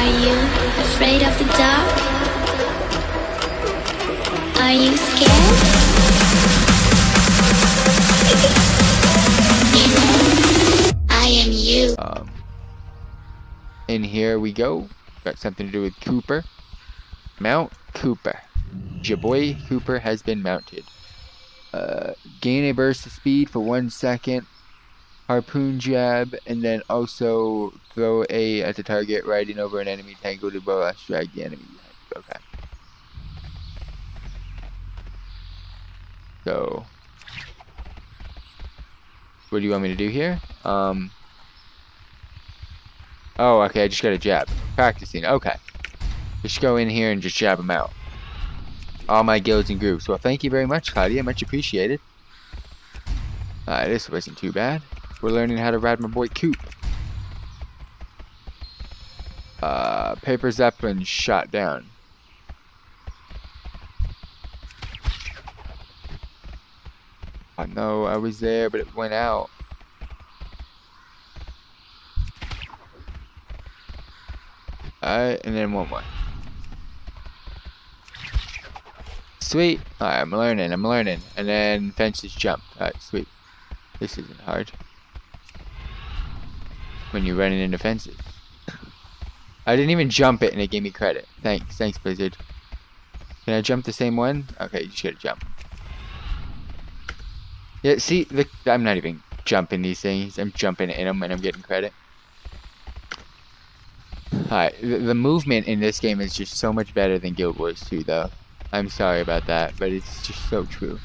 Are you afraid of the dark? Are you scared? And here we go. Got something to do with Cooper. Mount Cooper. Your boy Cooper has been mounted. Gain a burst of speed for 1 second. Harpoon jab, and then also throw A at the target riding over an enemy tangled in bow. Drag the enemy behind. Okay. So, what do you want me to do here? Oh, okay, I just got a jab. Practicing, okay. Just go in here and just jab them out. All my guilds and groups. Well, thank you very much, Claudia. Much appreciated. This wasn't too bad. We're learning how to ride my boy Coop. Papers up and shot down. I know I was there, but it went out. Alright, and then one more. Sweet. Alright, I'm learning. And then fences jump. Alright, sweet. This isn't hard. When you're running into fences. I didn't even jump it and it gave me credit. Thanks Blizzard. Can I jump the same one? Okay, you just gotta jump. Yeah, see, look, I'm not even jumping these things. I'm jumping in them and I'm getting credit. Alright, the movement in this game is just so much better than Guild Wars 2, though. I'm sorry about that, but it's just so true.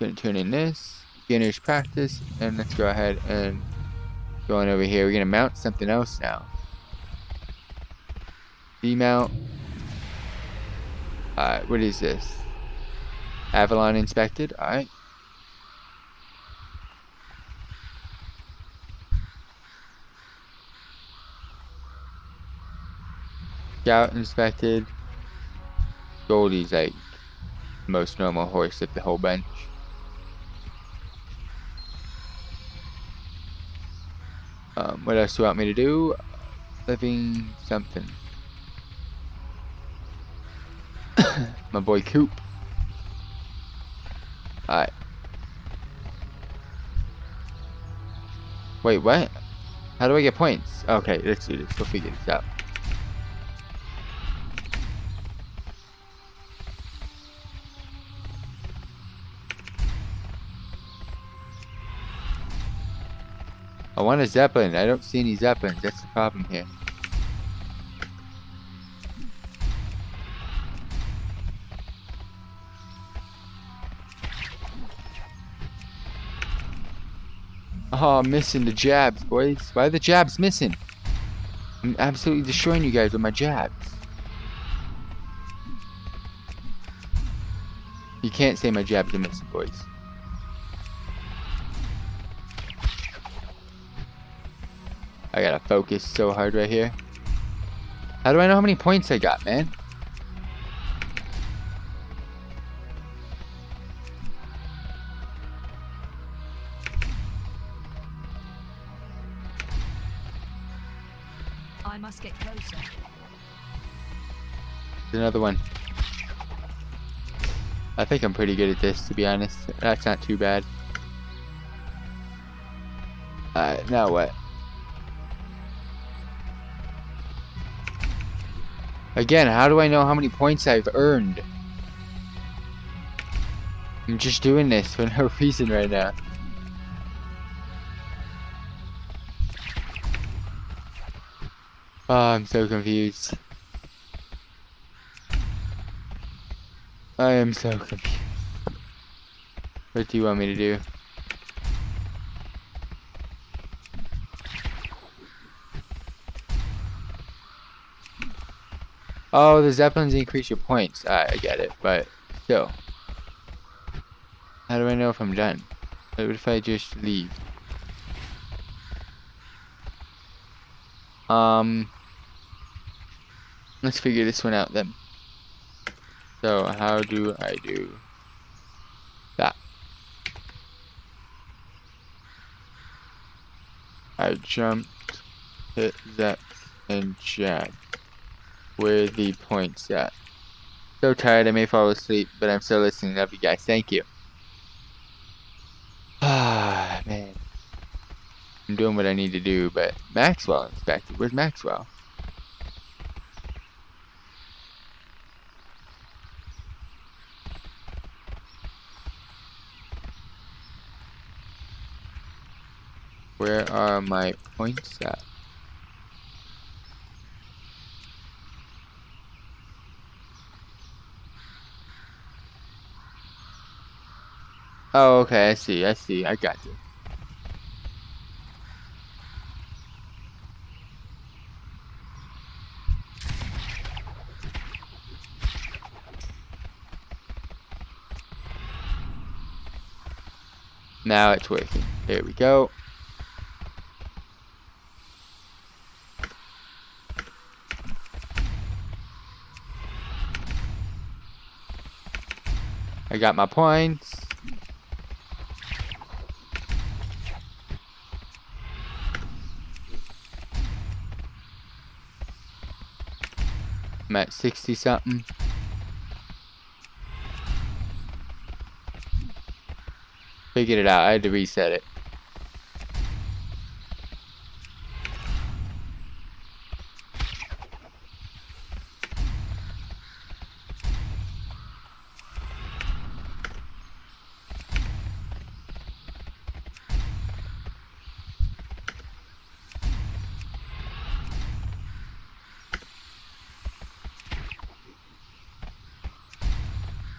Gonna turn in this, beginner's practice, and let's go ahead and go on over here. We're gonna mount something else now. Demount. Alright, what is this? Avalon inspected, alright. Scout inspected. Goldie's like the most normal horse of the whole bunch. What else do you want me to do? Living something. My boy Coop. Alright. Wait, what? How do I get points? Okay, let's do this. We'll figure this out. I want a Zeppelin. I don't see any Zeppelins. That's the problem here. Oh, I'm missing the jabs, boys. Why are the jabs missing? I'm absolutely destroying you guys with my jabs. You can't say my jabs are missing, boys. I gotta focus so hard right here. How do I know how many points I got, man? I must get closer. There's another one. I think I'm pretty good at this, to be honest. That's not too bad. Alright, now what? Again, how do I know how many points I've earned? I'm just doing this for no reason right now. Oh, I'm so confused. I am so confused. What do you want me to do? Oh, the Zeppelins increase your points. Alright, I get it, but still. How do I know if I'm done? What if I just leave? Let's figure this one out then. So, how do I do that? I jumped. hit that and Jack. Where the points at? So tired I may fall asleep, but I'm still listening. Love you guys. Thank you. Ah, man. I'm doing what I need to do, but Maxwell is back. Where's Maxwell? Where are my points at? Oh, okay, I see, I got you. Now it's working. Here we go. I got my points. I'm at 60 something. Figured it out. I had to reset it.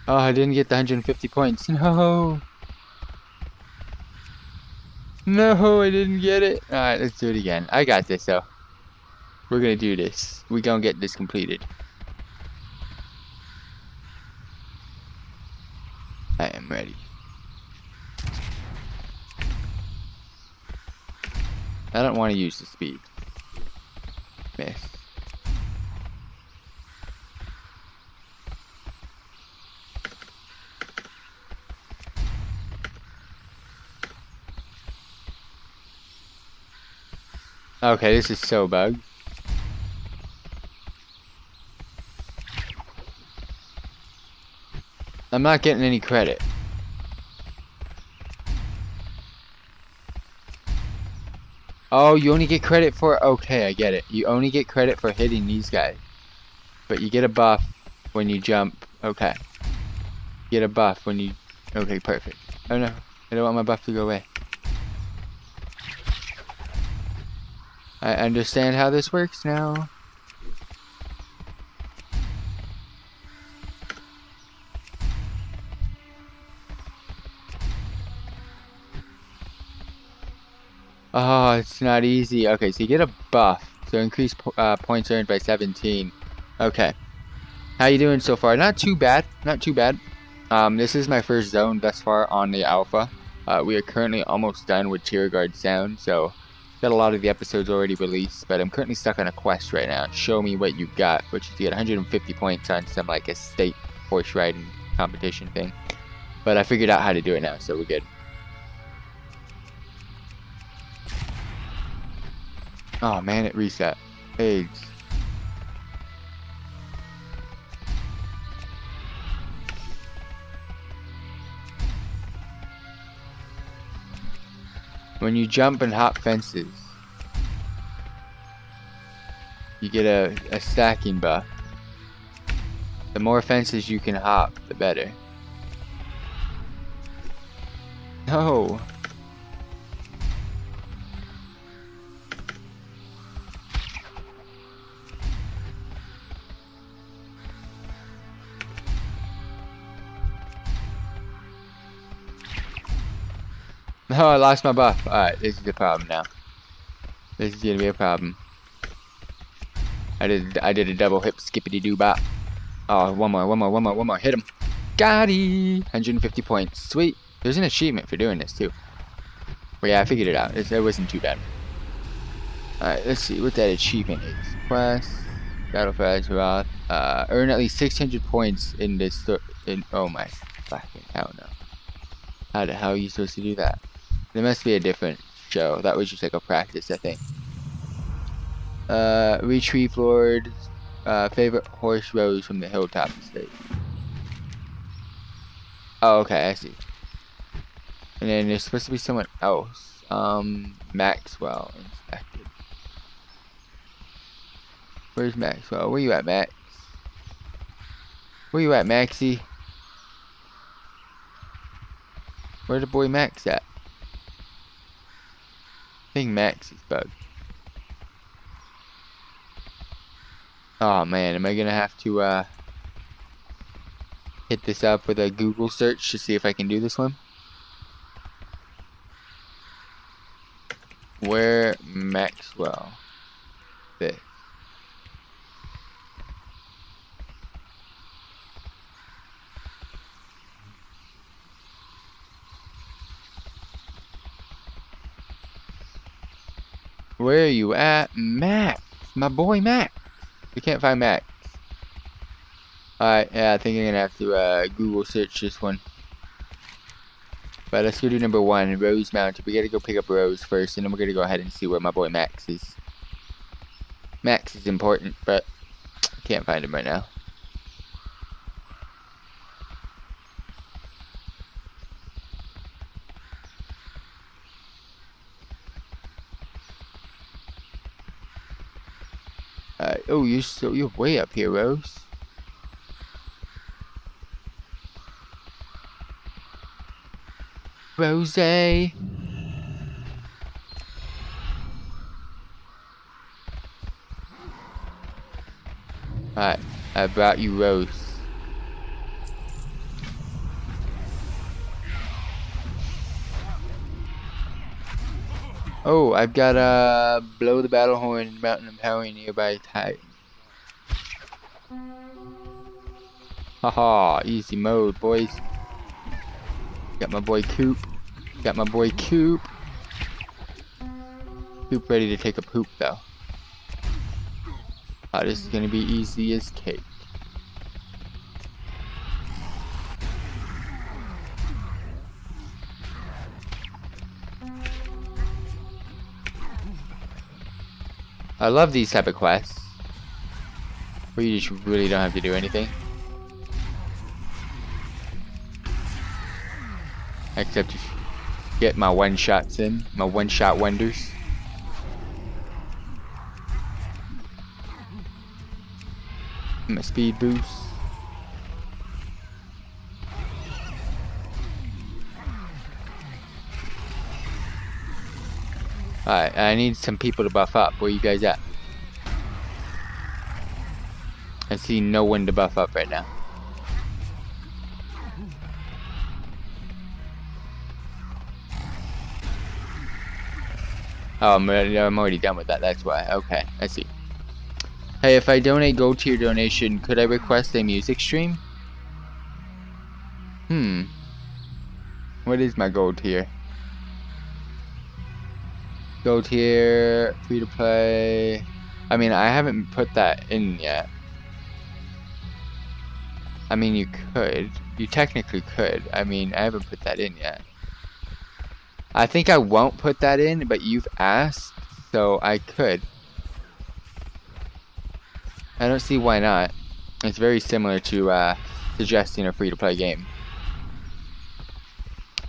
Oh, I didn't get the 150 points. No. No, I didn't get it. Alright, let's do it again. I got this, though. We're gonna do this. We're gonna get this completed. I am ready. I don't want to use the speed. Miss. Okay, this is so bugged. I'm not getting any credit. Oh, you only get credit for... Okay, I get it. You only get credit for hitting these guys. But you get a buff when you jump. Okay. Get a buff when you... Okay, perfect. Oh no, I don't want my buff to go away. I understand how this works now. Oh, it's not easy. Okay, so you get a buff. So increase points earned by 17. Okay. How you doing so far? Not too bad. Not too bad. This is my first zone thus far on the alpha. We are currently almost done with Tiragarde Sound, so... Got a lot of the episodes already released, but I'm currently stuck on a quest right now. Show me what you got, which is to get 150 points on some like a state horse riding competition thing. But I figured out how to do it now, so we're good. Oh man, it reset. AIDS. When you jump and hop fences, you get a stacking buff. The more fences you can hop, the better. No! Oh, I lost my buff. Alright, this is the problem now. This is gonna be a problem. I did a double hip skippity doo bop. Oh, one more. Hit him. Got it. 150 points. Sweet. There's an achievement for doing this too. Well, yeah, I figured it out. It wasn't too bad. Alright, let's see what that achievement is. Quest. Battle for Azeroth. Earn at least 600 points in this. Oh my fucking hell no. How the hell are you supposed to do that? There must be a different show. That was just like a practice, I think. Retrieve Lord, favorite horse rose from the hilltop estate. Oh, okay, I see. And then there's supposed to be someone else. Maxwell inspected. Where's Maxwell? Where you at, Max? Where you at, Maxie? Where the boy Max at? I think Max is bugged. Oh man, am I gonna have to hit this up with a Google search to see if I can do this one? Where Maxwell fit? Where are you at, Max? My boy Max. We can't find Max. Alright, yeah, I think I'm gonna have to Google search this one. But let's go do number one, Rose Mountain. We gotta go pick up Rose first, and then we're gonna go ahead and see where my boy Max is. Max is important, but I can't find him right now. Oh, you're way up here, Rose. Rose. Alright, I brought you Rose. Oh, I've got a blow the battle horn, mountain of power nearby titan. Haha, easy mode, boys. Got my boy Coop. Got my boy Coop. Coop ready to take a poop though. Oh, this is gonna be easy as cake. I love these type of quests, where you just really don't have to do anything. Except to get my one-shots in, my one-shot wonders. My speed boost. Alright, I need some people to buff up. Where you guys at? I see no one to buff up right now. Oh, I'm already done with that, that's why. Okay, I see. Hey, if I donate gold to your donation, could I request a music stream? What is my gold tier? Gold tier, free to play. I mean, I haven't put that in yet. I mean, you could. You technically could. I mean, I haven't put that in yet. I think I won't put that in, but you've asked, so I could. I don't see why not. It's very similar to suggesting a free-to-play game.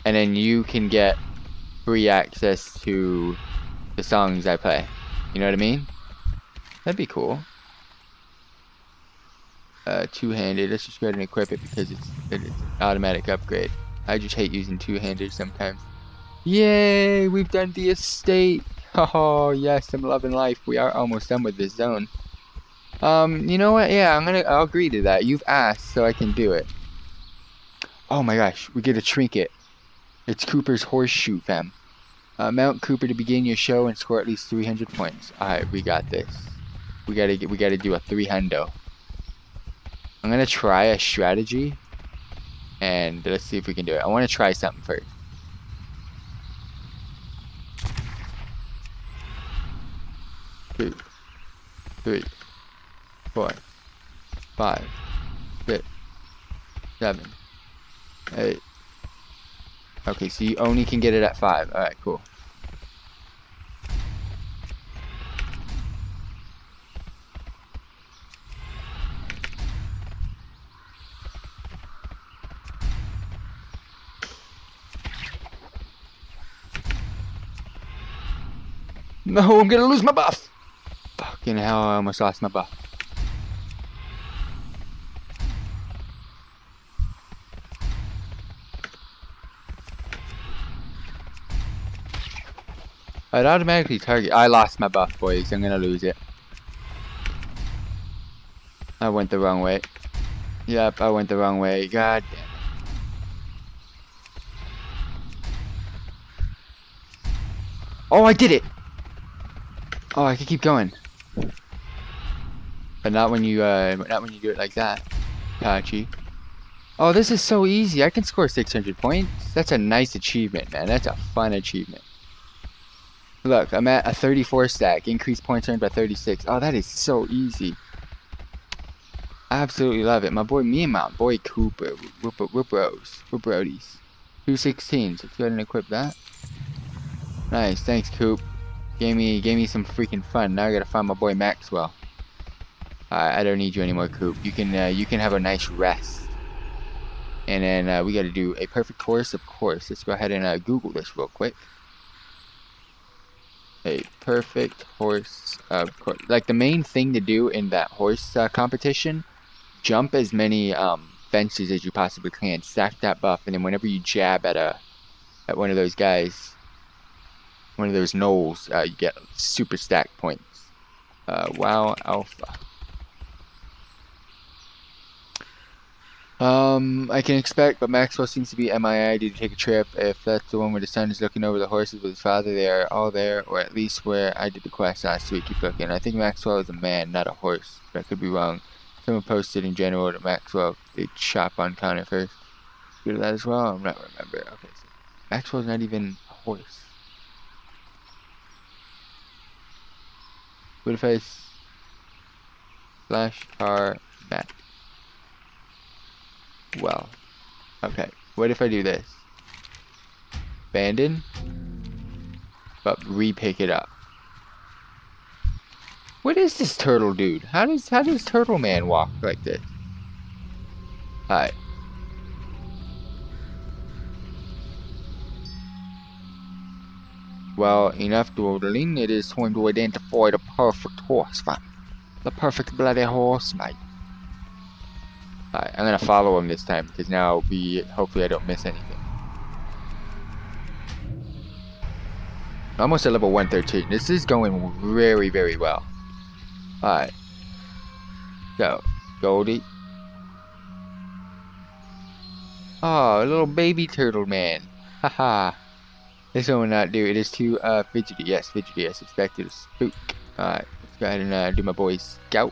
And then you can get free access to the songs I play. You know what I mean? That'd be cool. Two-handed. Let's just go ahead and equip it because it's an automatic upgrade. I just hate using two-handed sometimes. Yay! We've done the estate. Oh yes, I'm loving life. We are almost done with this zone. You know what? Yeah, I'll agree to that. You've asked, so I can do it. Oh my gosh, we get a trinket. It's Cooper's horseshoe, fam. Mount Cooper to begin your show and score at least 300 points. Alright, we got this. We gotta do a 300. I'm gonna try a strategy, and let's see if we can do it. I want to try something first. Two, 3, 4, 5, 6, 7, 8. Okay, so you only can get it at 5. Alright, cool. No, I'm gonna lose my buff! Fucking hell, I almost lost my buff. I'd automatically target. I lost my buff, boys. I'm gonna lose it. I went the wrong way. Yep, I went the wrong way. God damn it. Oh, I did it! Oh, I can keep going. But not when you do it like that, Tachi. Oh, this is so easy. I can score 600 points. That's a nice achievement, man. That's a fun achievement. Look, I'm at a 34 stack. Increased points earned by 36. Oh, that is so easy. I absolutely love it. My boy, me and my boy Cooper. We're brodies. 216. So let's go ahead and equip that. Nice. Thanks, Coop. Gave me some freaking fun. Now I gotta find my boy Maxwell. I don't need you anymore, Coop. You can have a nice rest. And then we gotta do a perfect course, of course. Let's go ahead and Google this real quick. A perfect horse, of course. Like the main thing to do in that horse competition, jump as many fences as you possibly can, stack that buff, and then whenever you jab at one of those guys, one of those gnolls, you get super stack points. Wow, alpha. I can expect, but Maxwell seems to be MIA due to take a trip. If that's the one where the son is looking over the horses with his father, they are all there, or at least where I did the quest last week. Keep looking. I think Maxwell is a man, not a horse, but I could be wrong. Someone posted in general that Maxwell did shop on conifers. Go to that as well. I'm not remembering. Okay, so Maxwell's not even a horse. What if I slash our map? Well, okay, what if I do this? Abandon, but re-pick it up. What is this turtle dude? How does Turtle Man walk like this? Alright. Well, enough dawdling, it is time to identify the perfect horse, fam. The perfect bloody horse, mate. Alright, I'm gonna follow him this time because now hopefully I don't miss anything. Almost at level 113. This is going very, very well. Alright. So, Goldie. Oh, little baby turtle man. Haha. This one will not do. It is too fidgety. Yes, fidgety as expected. Spook. Alright, let's go ahead and do my boy Scout.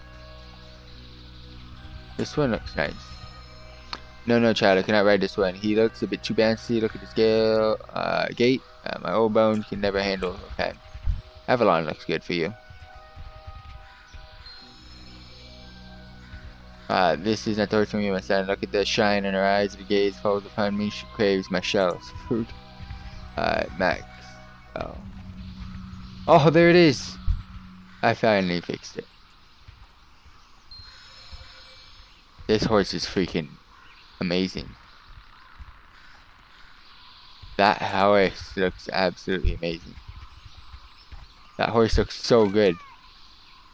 This one looks nice. No, child, I cannot ride this one. He looks a bit too bouncy. Look at his gait. My old bones can never handle. Okay. Avalon looks good for you. This is not the horse for me, my son. Look at the shine in her eyes. The gaze falls upon me. She craves my shells. Food. Max. Oh. Oh, there it is. I finally fixed it. This horse is freaking amazing. That horse looks absolutely amazing. That horse looks so good.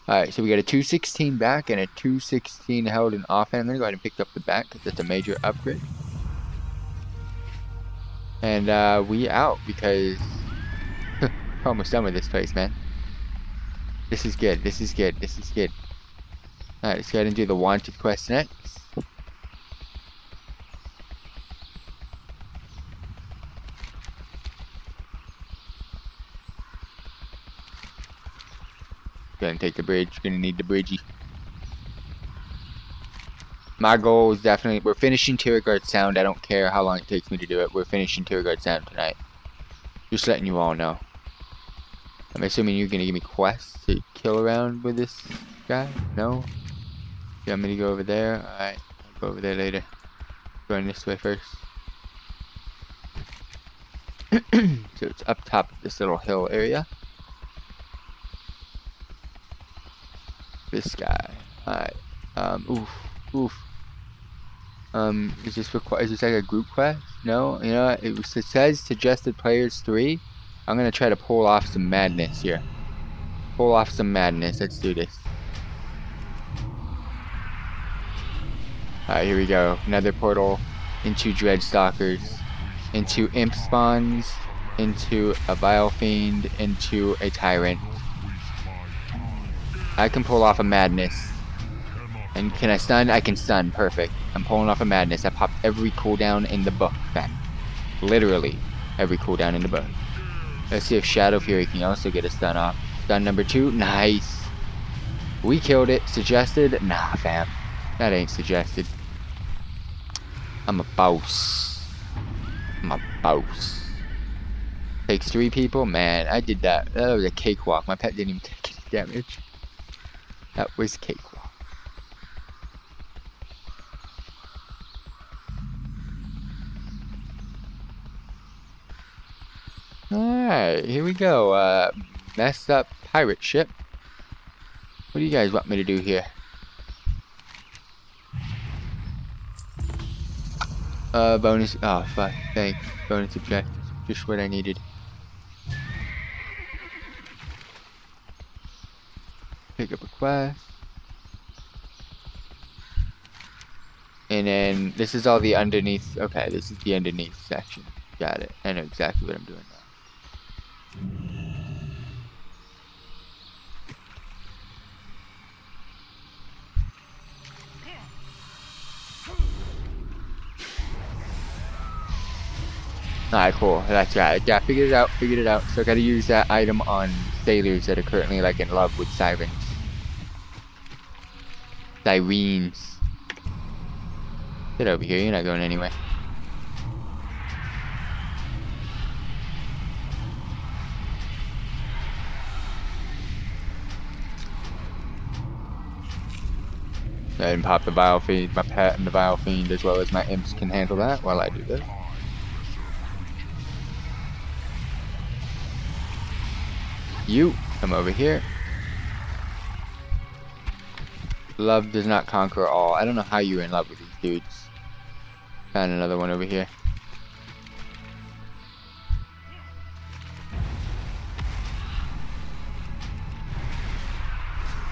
Alright, so we got a 216 back and a 216 held in offhand. I'm going to go ahead and pick up the back because that's a major upgrade. And we out because we're almost done with this place, man. This is good, this is good, this is good. Alright, let's go ahead and do the wanted quest next. Go ahead and take the bridge. You're gonna need the bridgey. My goal is definitely, we're finishing Tiragarde Sound. I don't care how long it takes me to do it. We're finishing Tiragarde Sound tonight. Just letting you all know. I'm assuming you're gonna give me quests to kill around with this guy? No? You want me to go over there? Alright, I'll go over there later. Going this way first. So it's up top of this little hill area. This guy. Alright. Is this like a group quest? No? You know, it says suggested players 3. I'm gonna try to pull off some madness here. pull off some madness. Let's do this. Alright, here we go. Another portal into Dreadstalkers, into Imp Spawns, into a Vile Fiend, into a Tyrant. I can pull off a madness. And can I stun? I can stun. Perfect. I'm pulling off a madness. I popped every cooldown in the book back. Literally every cooldown in the book. Let's see if Shadow Fury can also get a stun off. Stun number 2. Nice. We killed it. Suggested? Nah, fam. That ain't suggested. I'm a boss. I'm a boss. Takes 3 people? Man, I did that. That was a cakewalk. My pet didn't even take any damage. That was cakewalk. Alright, here we go. Messed up pirate ship. What do you guys want me to do here? Bonus. Oh, fuck. Thanks. Bonus objective. Just what I needed. Pick up a quest. And then this is all the underneath. Okay, this is the underneath section. Got it. I know exactly what I'm doing now. Alright, cool. That's right. Yeah, figured it out. So I gotta use that item on sailors that are currently like in love with sirens. Sirens. Get over here, you're not going anywhere. Go ahead and pop the Vile Fiend. My pet and the Vile Fiend as well as my imps can handle that while I do this. You come over here. Love does not conquer all. I don't know how you're in love with these dudes. Found another one over here.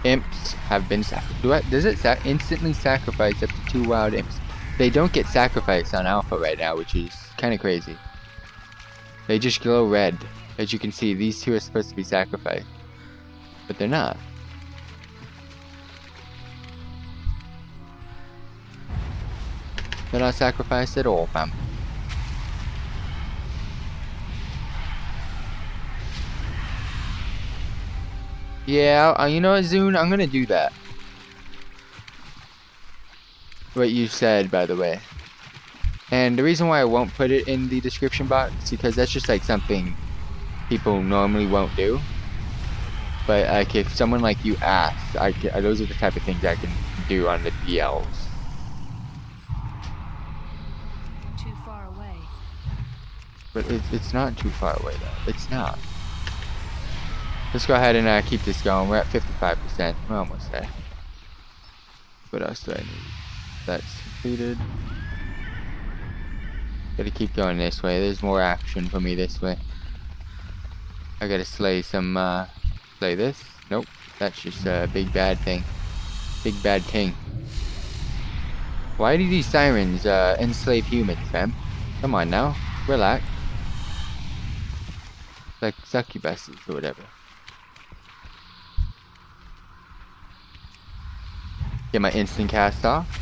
Imps have been sacrificed. Does it instantly sacrifice up to 2 wild imps? They don't get sacrificed on alpha right now, which is kind of crazy. They just glow red. As you can see, these two are supposed to be sacrificed, but they're not. They're not sacrificed at all, fam. Yeah, you know what, Zune? I'm gonna do that. What you said, by the way. And the reason why I won't put it in the description box is because that's just like something people normally won't do, but like if someone like you asks, those are the type of things I can do on the DLs. Too far away. But it's not too far away though. It's not. Let's go ahead and keep this going. We're at 55%. We're almost there. What else do I need? That's completed. Gotta keep going this way. There's more action for me this way. I gotta slay some, slay this. Nope, that's just a big bad thing. Big bad king. Why do these sirens, enslave humans, fam? Come on now, relax. Like succubuses or whatever. Get my instant cast off.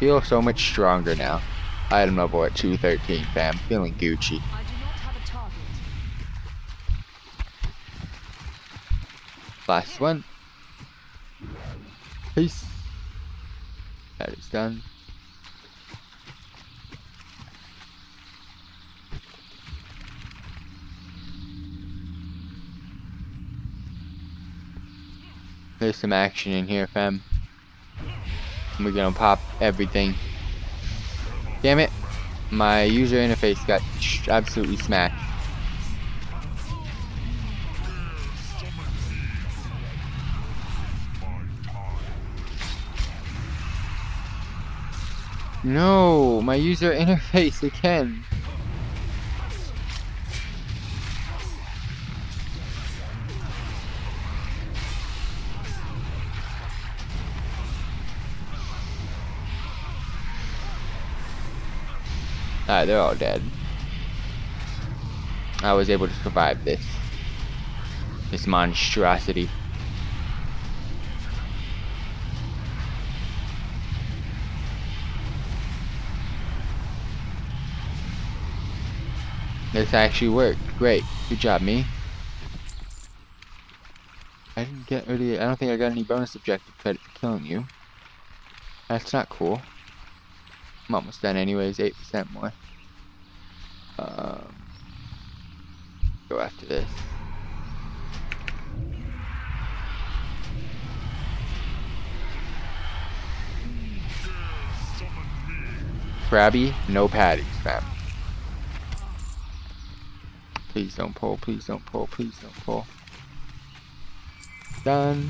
Feel so much stronger now. Item level at 213, fam. Feeling Gucci. I do not have a target. Last one. Peace. That is done. There's some action in here, fam. We're gonna pop everything. Damn it. My user interface got absolutely smashed. No, my user interface again. Alright, they're all dead. I was able to survive this monstrosity. This actually worked. Great. Good job, me. I don't think I got any bonus objective credit for killing you. That's not cool. I'm almost done anyways, 8% more. Go after this. Krabby, no patties, fam. Please don't pull, please don't pull, please don't pull. Done.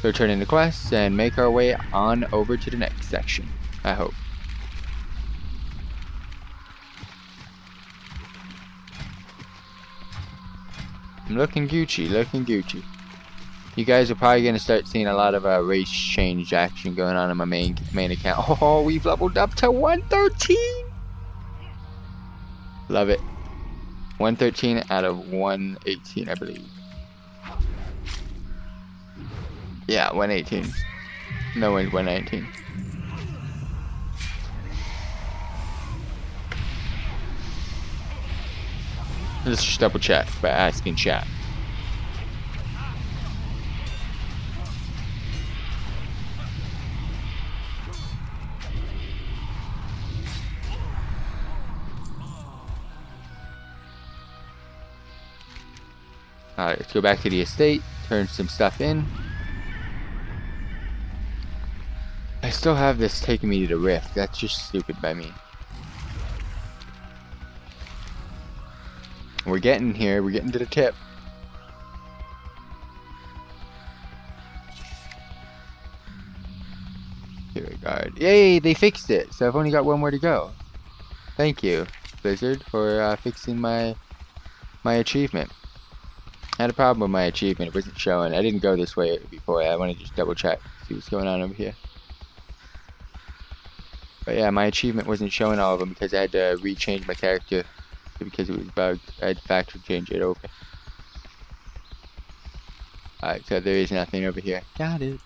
So turn in the quests and make our way on over to the next section. I hope. I'm looking Gucci, looking Gucci. You guys are probably going to start seeing a lot of race change action going on my main account. Oh, we've leveled up to 113! Love it. 113 out of 118, I believe. Yeah, 118. No one's 119. Let's just double check by asking chat. Alright, let's go back to the estate, turn some stuff in. I still have this taking me to the rift. That's just stupid by me. We're getting here, we're getting to the tip. Tiragarde. Yay, they fixed it, so I've only got one more to go. Thank you, Blizzard, for fixing my achievement. I had a problem with my achievement, it wasn't showing. I didn't go this way before, I want to just double check, see what's going on over here. But yeah, my achievement wasn't showing all of them because I had to rechange my character. Because it was bugged, I had to factory change it over. Alright, so there is nothing over here. Got it.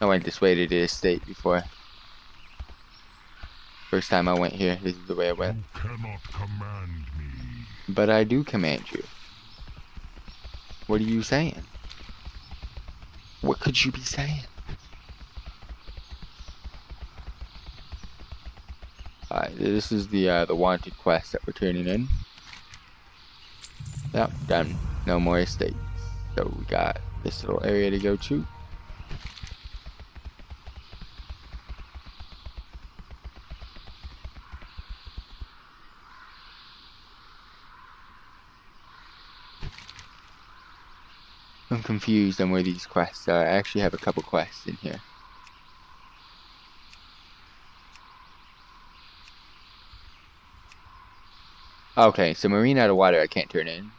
I went this way to the estate before. First time I went here, this is the way I went. You cannot command me. But I do command you. What are you saying? What could you be saying? Alright, this is the wanted quest that we're turning in. Yep, done. No more estates. So we got this little area to go to. I'm confused on where these quests are. I actually have a couple quests in here. Okay, so marine out of water I can't turn in.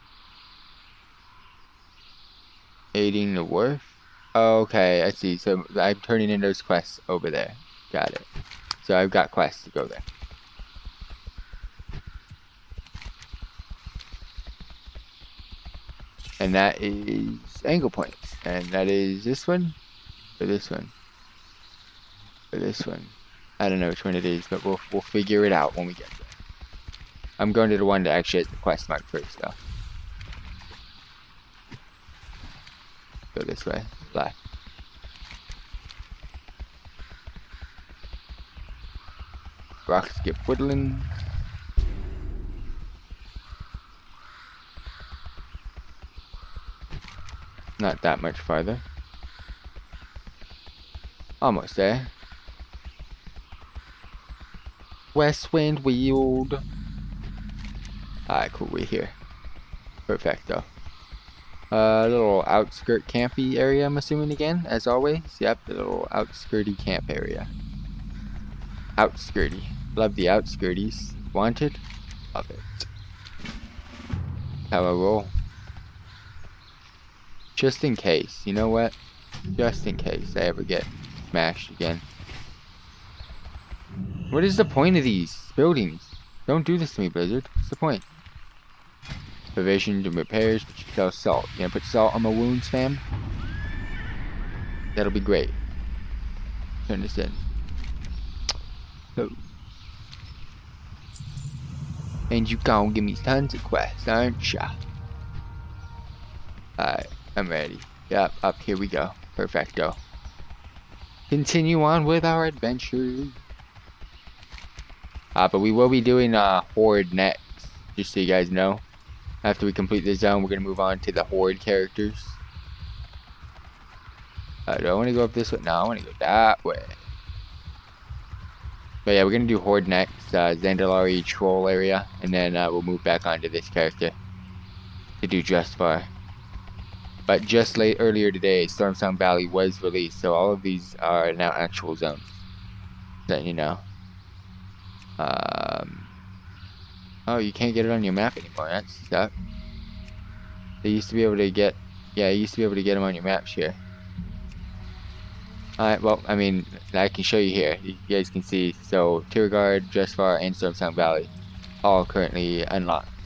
Aiding the wharf? Okay, I see. So I'm turning in those quests over there. Got it. So I've got quests to go there. And that is angle points. And that is this one? Or this one? Or this one? I don't know which one it is, but we'll figure it out when we get there. I'm going to the one that actually has the quest mark first, though. Go this way, left. Rock skip woodland. Not that much farther. Almost there. West wind wield. Alright, cool, we're here. Perfecto. Little outskirt campy area, I'm assuming, again, as always. Yep, the little outskirty camp area. Outskirty. Love the outskirties. Wanted? Love it. How I roll. Just in case, you know what? Just in case I ever get smashed again. What is the point of these buildings? Don't do this to me, Blizzard. What's the point? Provisions and repairs, but you sell salt. You gonna put salt on my wounds, fam? That'll be great. Turn this in. Oh. And you gonna give me tons of quests, aren't ya? Alright, I'm ready. Yep, up here we go. Perfecto. Continue on with our adventure. But we will be doing Horde next, just so you guys know. After we complete this zone, we're gonna move on to the Horde characters. Do I wanna go up this way? No, I wanna go that way. But yeah, we're gonna do Horde next, Zandalari troll area, and then we'll move back onto this character to do Justfar. But just earlier today, Stormsong Valley was released, so all of these are now actual zones. That you know. Oh, you can't get it on your map anymore. That sucks. They used to be able to get, yeah, you used to be able to get them on your maps here. Alright, well, I mean, I can show you here. You guys can see. So, Tiragarde, Justfar, and Stormsong Valley, all currently unlocked.